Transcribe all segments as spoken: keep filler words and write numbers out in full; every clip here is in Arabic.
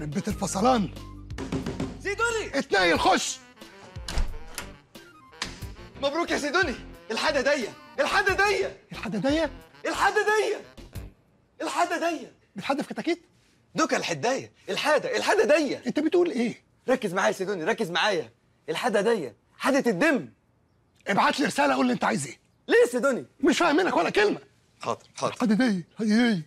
يخرب بيت الفصلان. سيدوني اتنقل خش. مبروك يا سيدوني. الحاجة ضيق الحاجة ضيق الحاجة ضيق الحاجة ضيق الحاجة ضيق بتحدى في كتاكيت؟ دوكا الحداية الحادة الحادة ضيق. انت بتقول ايه؟ ركز معايا يا سيدوني ركز معايا. الحادة ضيق حادة الدم. ابعت لي رسالة قول لي انت عايز ايه. ليه يا سيدوني؟ مش فاهم منك ولا كلمة. حاضر حاضر. الحادة ضيق هي.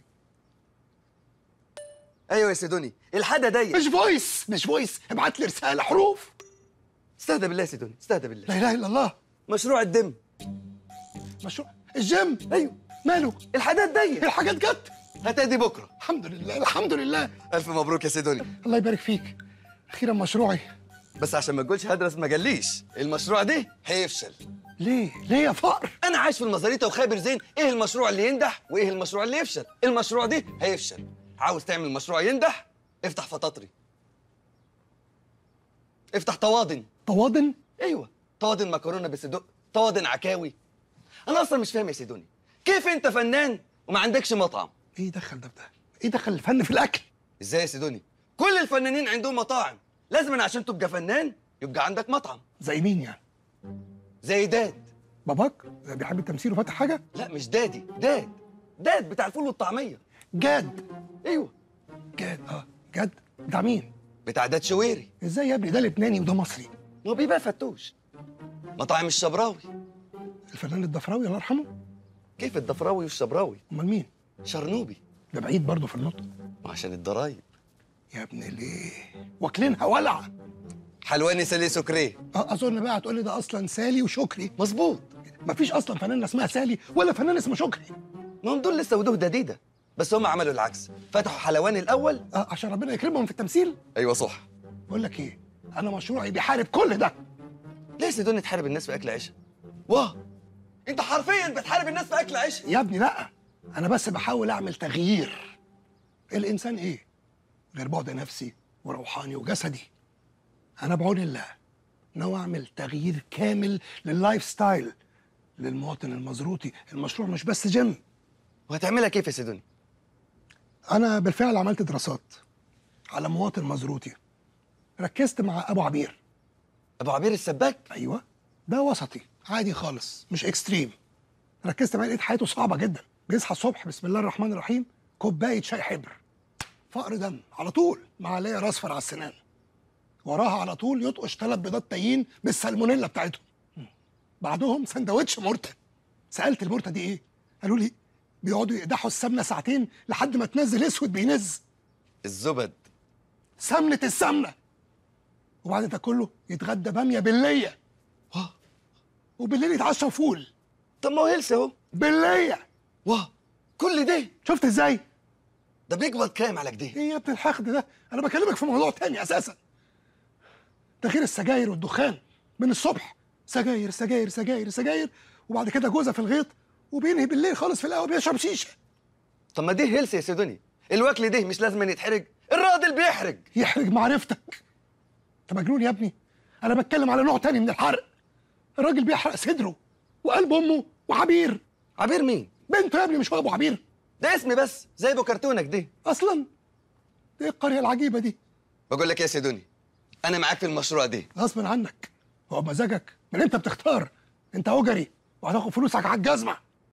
ايوه يا سيدوني الحادة ضيق. مش فويس مش فويس ابعت لي رسالة حروف. استهدى بالله يا سيدوني استهدى بالله. لا اله الا الله. مشروع الدم. مشروع الجيم. ايوه ماله؟ الحاجات ضيق الحاجات جت هتادي بكره. الحمد لله الحمد لله. الف مبروك يا سيدوني. الله يبارك فيك. اخيرا مشروعي. بس عشان ما تقولش هدرس ما جاليش المشروع ده هيفشل. ليه ليه يا فقر؟ انا عايش في المزاريطة وخابر زين ايه المشروع اللي ينجح وايه المشروع اللي يفشل. المشروع ده هيفشل. عاوز تعمل مشروع ينجح افتح فطاطري. افتح طواضن. طواضن؟ ايوه طواضن مكرونه بالصدق طواضن عكاوي. انا اصلا مش فاهم يا سيدوني كيف انت فنان وما عندكش مطعم؟ ايه دخل ده بده؟ ايه دخل الفن في الاكل؟ ازاي يا سيدوني؟ كل الفنانين عندهم مطاعم، لازم عشان تبقى فنان يبقى عندك مطعم. زي مين يعني؟ زي داد. باباك؟ بيحب التمثيل وفاتح حاجه؟ لا مش دادي، داد. داد بتاع الفول والطعميه. جاد. ايوه. جاد اه، جاد بتاع مين؟ بتاع داد شويري. ازاي يا ابني ده لبناني وده مصري؟ ما هو بيبقى فتوش. مطاعم الشبراوي. الفنان الضفراوي الله يرحمه؟ كيف الضفراوي والشبراوي؟ امال مين؟ شرنوبي. ده بعيد برضه في النطق. عشان الضرايب. يا ابني ليه؟ واكلينها ولع. حلواني سالي سكري. اه اظن بقى هتقول لي ده اصلا سالي وشكري. مظبوط. مفيش اصلا فنانه اسمها سالي ولا فنان اسمه شكري. ما هم دول لسه ودوه دديده، بس هم عملوا العكس، فتحوا حلواني الاول اه عشان ربنا يكرمهم في التمثيل. ايوه صح. بقول لك ايه؟ انا مشروعي بيحارب كل ده. ليه يا سيدوني تحارب الناس في اكل عيشها؟ واه انت حرفيا بتحارب الناس في اكل عيشها. يا ابني لا انا بس بحاول اعمل تغيير. الانسان ايه غير بعد نفسي وروحاني وجسدي. انا بعون الله ناوي اعمل تغيير كامل لللايف ستايل للمواطن المزروطي. المشروع مش بس جيم. وهتعملها كيف يا سيدوني؟ انا بالفعل عملت دراسات على مواطن مزروطي. ركزت مع ابو عبير. ابو عبير السباك؟ ايوه ده وسطي عادي خالص مش اكستريم. ركزت معاه لقيت حياته صعبه جدا. بيصحى الصبح بسم الله الرحمن الرحيم كوبايه شاي حبر فقر دم على طول معليه راصفر على السنان وراها على طول يطقش ثلاث بيضات تايين بالسالمونيلا بتاعتهم بعدهم سندوتش مرته. سالت المرته دي ايه؟ قالوا لي بيقعدوا يقدحوا السمنه ساعتين لحد ما تنزل اسود بينز. الزبد سمنه السمنه. وبعد ده كله يتغدى باميه بالليه وبالليل يتعشى فول. طب ما هو هيلثي اهو بالليه. واه كل ده شفت ازاي؟ ده بيقبض كام على كده؟ ايه يا ابن الحقد ده؟ انا بكلمك في موضوع تاني اساسا. تغيير السجاير والدخان من الصبح سجاير سجاير سجاير سجاير وبعد كده جوزه في الغيط وبينهي بالليل خالص في القهوه بيشرب شيشه. طب ما دي هيلثي يا سيدوني. الوكل ده مش لازم يتحرج. الراجل بيحرج. يحرج معرفتك. انت مجنون يا ابني؟ انا بتكلم على نوع تاني من الحرق. الراجل بيحرق صدره وقلب امه وعبير. عبير مين؟ بنته يا ابني مش هو ابو عبير؟ ده اسم بس زي ابو كرتونك دي. اصلا ايه القريه العجيبه دي؟ بقول لك يا سيدوني انا معاك في المشروع دي غصب عنك. هو مزاجك من امتى بتختار؟ انت اجري وهتاخد فلوسك على الجزمه.